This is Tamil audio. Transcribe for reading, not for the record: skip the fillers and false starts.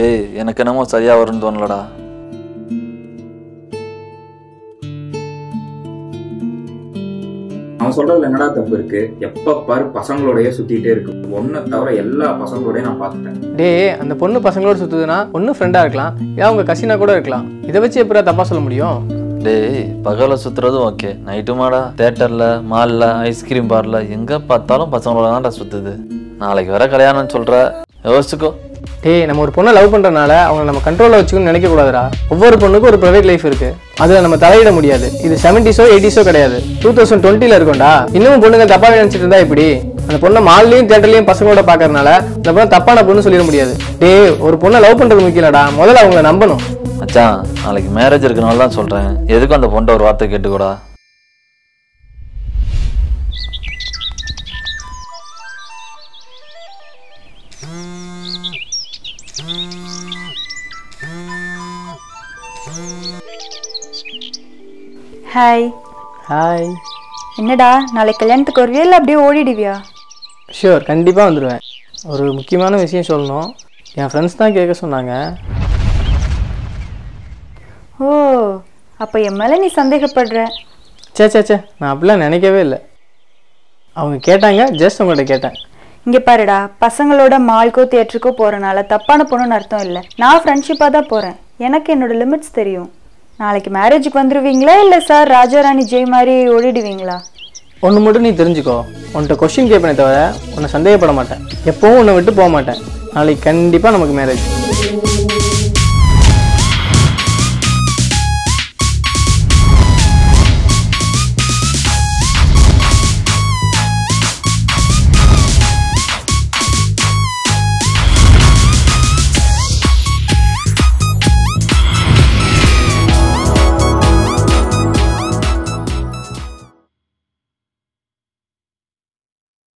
ஏய் எனக்கு என்னமோ சரியா வரும்னு தோணலடா. நான் சொல்றதுல என்னடா தப்பு இருக்கு? எப்ப பாரு பசங்களோடயே சுத்திட்டே இருக்கு. ஒன்ன தவிர எல்லா பசங்களோடய நான் பார்த்துட்டேன். டேய் அந்த பொண்ணு பசங்களோட சுத்துதுன்னா ஒன்னு ஃப்ரெண்டா இருக்கலாம், ஏன் அவங்க கசினா கூட இருக்கலாம். இதை வச்சு எப்படா தப்பா சொல்ல முடியும்? டேய் பகல சுத்துறதும் ஓகே, நைட்டுமாடா தியேட்டர்ல மால்ல ஐஸ்கிரீம் பார்ல எங்க பார்த்தாலும் பசங்களோட தான்டா சுத்துது. நாளைக்கு வர கல்யாணம்னு சொல்ற, யோசிச்சுக்கோ. டேய் நம்ம ஒரு பொண்ணை லவ் பண்றதுனால அவங்க நம்ம கண்ட்ரோல்ல வச்சுக்கணும்னு நினைக்க கூடாதுடா. ஒவ்வொரு பொண்ணுக்கும் ஒரு பிரைவேட் லைஃப் இருக்கு, அதுல நம்ம தலையிட முடியாது. இது 70s ஓ 80s ஓ கிடையாது, 2020ல இருக்கும்டா. இன்னும் பொண்ணுங்க தப்பா நினைச்சிட்டு இருந்தா இப்படி அந்த பொண்ணை மால்லையும் தியேட்டர்லையும் பசங்களோட பாக்குறதுனால அந்த பொண்ணை தப்பான பொண்ணு சொல்லிட முடியாது. டேய் ஒரு பொண்ணை லவ் பண்றது முக்கியம்டா, முதல்ல அவங்கள நம்பணும். மச்சான் நாளைக்கு மேரேஜ் இருக்கனால தான் சொல்றேன், எதுக்கும் அந்த பொண்ணை ஒரு வார்த்தை கேட்டுக்கூடா. Hi hi. என்னடா நாளைக்கு கல்யாணத்துக்கு வருவியா இல்லை அப்படியே ஓடிடுவியா? ஷியோர் கண்டிப்பாக வந்துடுவேன். ஒரு முக்கியமான விஷயம் சொல்லணும், என் ஃப்ரெண்ட்ஸ் தான் கேட்க சொன்னாங்க. ஓ அப்போ என் மேலே நீ சந்தேகப்படுற? சே சே சே நான் அப்படிலாம் நினைக்கவே இல்லை. அவங்க கேட்டாங்க, ஜஸ்ட் உங்கள்கிட்ட கேட்டேன். இங்கே பாருடா, பசங்களோட மால்க்கோ தியேட்டருக்கோ போகிறனால தப்பான பொண்ணுன்னு அர்த்தம் இல்லை. நான் ஃப்ரெண்ட்ஷிப்பாக தான் போகிறேன், எனக்கு என்னோட லிமிட்ஸ் தெரியும். நாளைக்கு மேரேஜுக்கு வந்துடுவீங்களா இல்லை சார் ராஜாராணி ஜெய் மாதிரி ஓடிடுவீங்களா? ஒன்று மட்டும் நீ தெரிஞ்சுக்கோ, உன்கிட்ட கொஸ்டின் கேட்பேனே தவிர உன்னை சந்தேகப்பட மாட்டேன், எப்பவும் உன்னை விட்டு போக மாட்டேன். நாளைக்கு கண்டிப்பாக நமக்கு மேரேஜ்.